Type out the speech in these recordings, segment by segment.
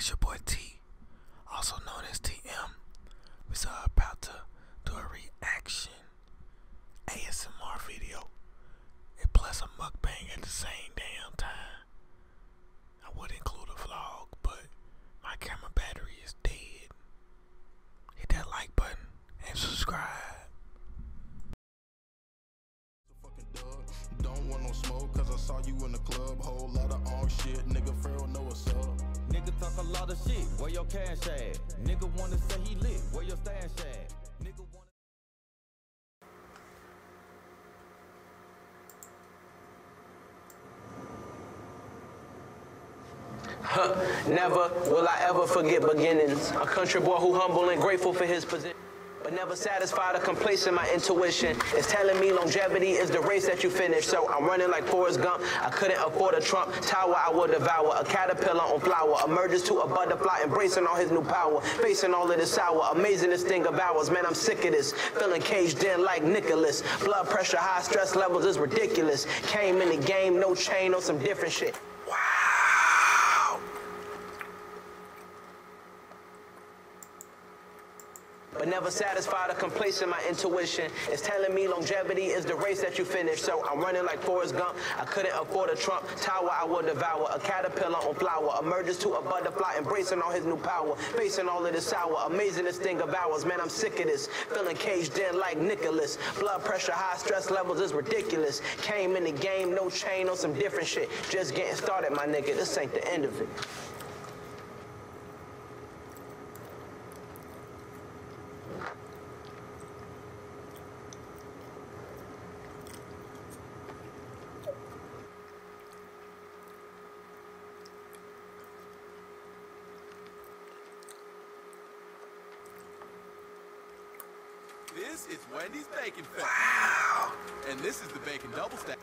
It's your boy T, also known as TM. We're about to do a reaction ASMR video and plus a mukbang at the same damn time. I would include a vlog, but my camera battery is dead. Hit that like button and subscribe. Don't want no smoke, cause I saw you in the club. Whole lot of all shit, nigga Pharaoh know what's up. Nigga talk a lot of shit, where your cash at? Nigga wanna say he lit, where your stash at? Nigga wanna... Never will I ever forget beginnings. A country boy who humble and grateful for his position, but never satisfied or complacent. My intuition is telling me longevity is the race that you finish. So I'm running like Forrest Gump. I couldn't afford a Trump Tower. I will devour a caterpillar on flower. Emerges to a butterfly, embracing all his new power. Facing all of this sour, amazing this thing of ours. Man, I'm sick of this. Feeling caged in like Nicholas. Blood pressure, high stress levels is ridiculous. Came in the game, no chain, on some different shit. But never satisfied or complacent. My intuition is telling me longevity is the race that you finish. So I'm running like Forrest Gump. I couldn't afford a Trump Tower. I will devour a caterpillar on flower. Emerges to a butterfly, embracing all his new power. Facing all of this sour, amazing this thing of ours. Man, I'm sick of this. Feeling caged in like Nicholas. Blood pressure, high stress levels is ridiculous. Came in the game, no chain, on some different shit. Just getting started, my nigga. This ain't the end of it. This is Wendy's Bacon Fest. Wow. And this is the Bacon Double Stack.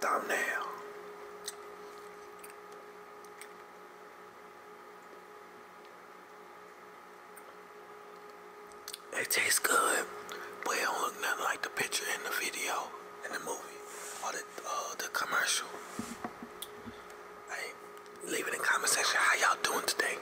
Thumbnail. It tastes good, but it don't look nothing like the picture in the video, in the movie, or the commercial. Hey, leave it in the comment section how y'all doing today.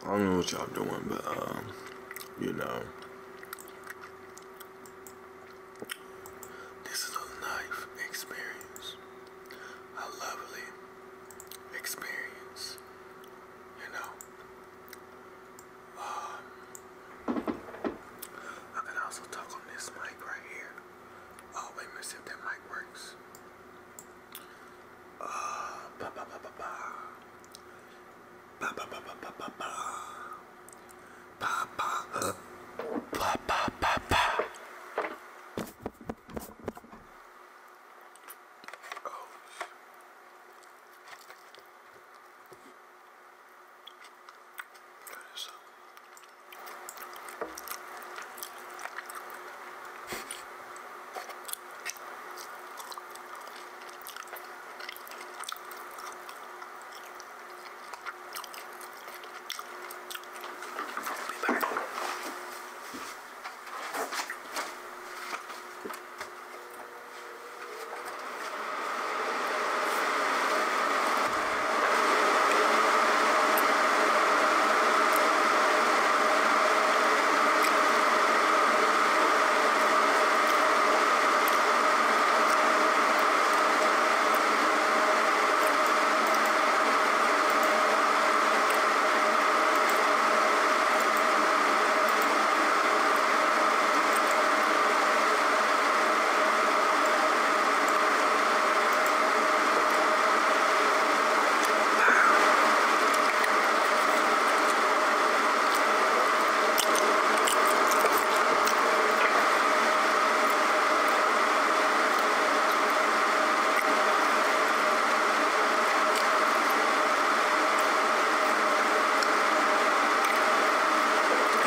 I don't know what y'all doing, but, you know, this is a life experience, a lovely experience, you know. I can also talk on this mic right here. Oh, wait a minute, see if that mic works.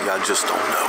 Y'all just don't know.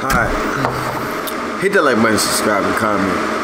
Alright, hit that like button, subscribe and comment.